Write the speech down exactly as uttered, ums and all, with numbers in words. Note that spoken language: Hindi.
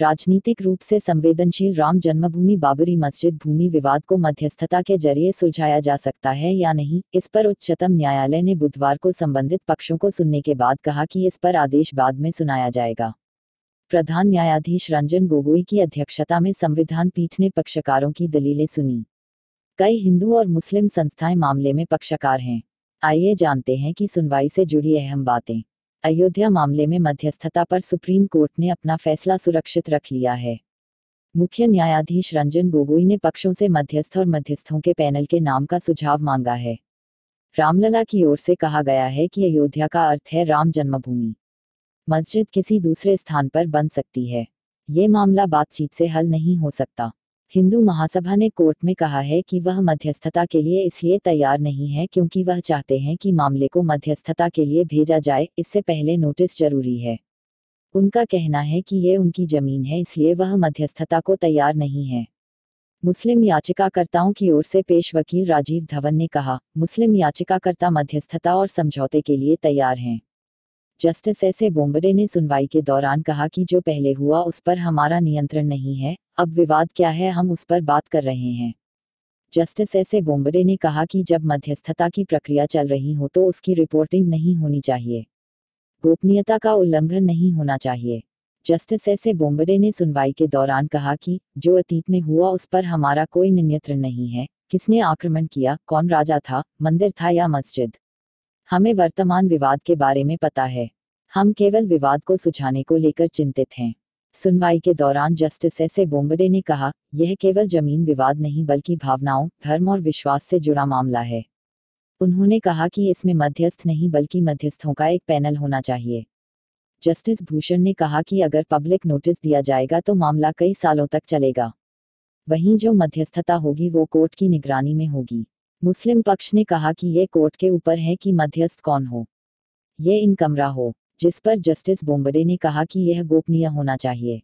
राजनीतिक रूप से संवेदनशील राम जन्मभूमि बाबरी मस्जिद भूमि विवाद को मध्यस्थता के जरिए सुलझाया जा सकता है या नहीं, इस पर उच्चतम न्यायालय ने बुधवार को संबंधित पक्षों को सुनने के बाद कहा कि इस पर आदेश बाद में सुनाया जाएगा। प्रधान न्यायाधीश रंजन गोगोई की अध्यक्षता में संविधान पीठ ने पक्षकारों की दलीलें सुनी। कई हिंदू और मुस्लिम संस्थाएं मामले में पक्षकार हैं। आइए जानते हैं कि सुनवाई से जुड़ी अहम बातें। अयोध्या मामले में मध्यस्थता पर सुप्रीम कोर्ट ने अपना फैसला सुरक्षित रख लिया है। मुख्य न्यायाधीश रंजन गोगोई ने पक्षों से मध्यस्थ और मध्यस्थों के पैनल के नाम का सुझाव मांगा है। रामलला की ओर से कहा गया है कि अयोध्या का अर्थ है राम जन्मभूमि। मस्जिद किसी दूसरे स्थान पर बन सकती है। ये मामला बातचीत से हल नहीं हो सकता। हिंदू महासभा ने कोर्ट में कहा है कि वह मध्यस्थता के लिए इसलिए तैयार नहीं है क्योंकि वह चाहते हैं कि मामले को मध्यस्थता के लिए भेजा जाए, इससे पहले नोटिस जरूरी है। उनका कहना है कि ये उनकी जमीन है, इसलिए वह मध्यस्थता को तैयार नहीं है। मुस्लिम याचिकाकर्ताओं की ओर से पेश वकील राजीव धवन ने कहा, मुस्लिम याचिकाकर्ता मध्यस्थता और समझौते के लिए तैयार हैं। जस्टिस एस ए बोम्बडे ने सुनवाई के दौरान कहा कि जो पहले हुआ उस पर हमारा नियंत्रण नहीं है, अब विवाद क्या है हम उस पर बात कर रहे हैं। जस्टिस एस ए बोम्बडे ने कहा कि जब मध्यस्थता की प्रक्रिया चल रही हो तो उसकी रिपोर्टिंग नहीं होनी चाहिए, गोपनीयता का उल्लंघन नहीं होना चाहिए। जस्टिस एस ए बोम्बडे ने सुनवाई के दौरान कहा कि जो अतीत में हुआ उस पर हमारा कोई नियंत्रण नहीं है, किसने आक्रमण किया, कौन राजा था, मंदिर था या मस्जिद, हमें वर्तमान विवाद के बारे में पता है, हम केवल विवाद को सुझाने को लेकर चिंतित हैं। सुनवाई के दौरान जस्टिस एस ए बोम्बडे ने कहा, यह केवल जमीन विवाद नहीं बल्कि भावनाओं, धर्म और विश्वास से जुड़ा मामला है। उन्होंने कहा कि इसमें मध्यस्थ नहीं बल्कि मध्यस्थों का एक पैनल होना चाहिए। जस्टिस भूषण ने कहा कि अगर पब्लिक नोटिस दिया जाएगा तो मामला कई सालों तक चलेगा। वहीं जो मध्यस्थता होगी वो कोर्ट की निगरानी में होगी। मुस्लिम पक्ष ने कहा कि ये कोर्ट के ऊपर है कि मध्यस्थ कौन हो, ये इनकमरा हो, जिस पर जस्टिस बोम्बडे ने कहा कि यह गोपनीय होना चाहिए।